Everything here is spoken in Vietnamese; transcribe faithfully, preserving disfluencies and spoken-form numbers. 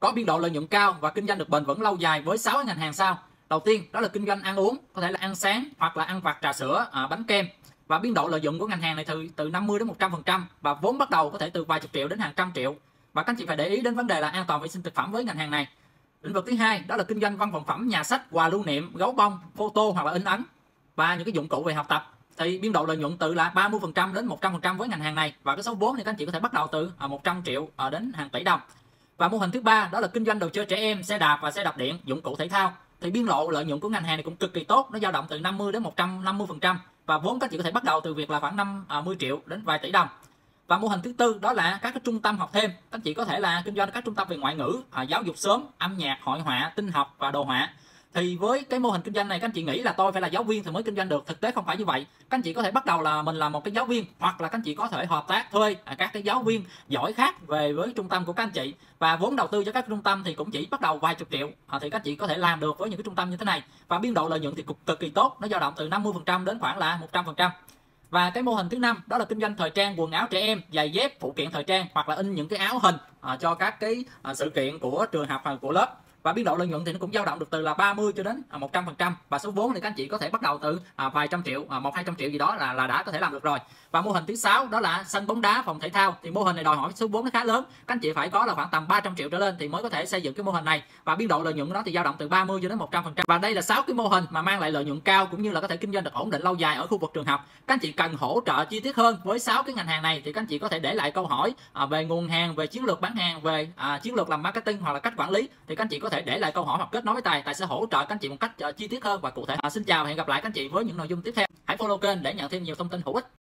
có biên độ lợi nhuận cao và kinh doanh được bền vững lâu dài với sáu ngành hàng sau. Đầu tiên đó là kinh doanh ăn uống, có thể là ăn sáng hoặc là ăn vặt, trà sữa, à, bánh kem. Và biên độ lợi nhuận của ngành hàng này từ từ năm mươi đến một trăm phần trăm và vốn bắt đầu có thể từ vài chục triệu đến hàng trăm triệu. Và các anh chị phải để ý đến vấn đề là an toàn vệ sinh thực phẩm với ngành hàng này. Lĩnh vực thứ hai đó là kinh doanh văn phòng phẩm, nhà sách, quà lưu niệm, gấu bông, photo hoặc là in ấn và những cái dụng cụ về học tập. Thì biên độ lợi nhuận từ là ba mươi phần trăm đến một trăm phần trăm với ngành hàng này và cái số vốn thì các anh chị có thể bắt đầu từ một trăm triệu đến hàng tỷ đồng. Và mô hình thứ ba đó là kinh doanh đồ chơi trẻ em, xe đạp và xe đạp điện, dụng cụ thể thao. Thì biên độ lợi nhuận của ngành hàng này cũng cực kỳ tốt, nó dao động từ năm mươi đến một trăm năm mươi phần trăm và vốn các anh chị có thể bắt đầu từ việc là khoảng năm mươi triệu đến vài tỷ đồng. Và mô hình thứ tư đó là các cái trung tâm học thêm, các anh chị có thể là kinh doanh các trung tâm về ngoại ngữ, giáo dục sớm, âm nhạc, hội họa, tin học và đồ họa. Thì với cái mô hình kinh doanh này các anh chị nghĩ là tôi phải là giáo viên thì mới kinh doanh được, thực tế không phải như vậy. Các anh chị có thể bắt đầu là mình là một cái giáo viên hoặc là các anh chị có thể hợp tác thuê các cái giáo viên giỏi khác về với trung tâm của các anh chị và vốn đầu tư cho các trung tâm thì cũng chỉ bắt đầu vài chục triệu thì các anh chị có thể làm được với những cái trung tâm như thế này và biên độ lợi nhuận thì cũng cực kỳ tốt, nó dao động từ năm mươi phần trăm đến khoảng là một trăm phần trăm. Và cái mô hình thứ năm đó là kinh doanh thời trang, quần áo trẻ em, giày dép, phụ kiện thời trang hoặc là in những cái áo hình cho các cái sự kiện của trường học hoặc của lớp. Và biên độ lợi nhuận thì nó cũng dao động được từ là ba mươi cho đến một trăm phần trăm và số vốn thì các anh chị có thể bắt đầu từ vài trăm triệu, một hai trăm triệu gì đó là là đã có thể làm được rồi. Và mô hình thứ sáu đó là sân bóng đá, phòng thể thao. Thì mô hình này đòi hỏi số vốn nó khá lớn, các anh chị phải có là khoảng tầm ba trăm triệu trở lên thì mới có thể xây dựng cái mô hình này và biên độ lợi nhuận của nó thì dao động từ ba mươi cho đến một trăm phần trăm. Và đây là sáu cái mô hình mà mang lại lợi nhuận cao cũng như là có thể kinh doanh được ổn định lâu dài ở khu vực trường học. Các anh chị cần hỗ trợ chi tiết hơn với sáu cái ngành hàng này thì các anh chị có thể để lại câu hỏi về nguồn hàng, về chiến lược bán hàng, về à, chiến lược làm marketing hoặc là cách quản lý thì các anh chị có có thể để lại câu hỏi hoặc kết nối với Tài. Tài sẽ hỗ trợ các anh chị một cách chi tiết hơn và cụ thể. À, xin chào và hẹn gặp lại các anh chị với những nội dung tiếp theo. Hãy follow kênh để nhận thêm nhiều thông tin hữu ích.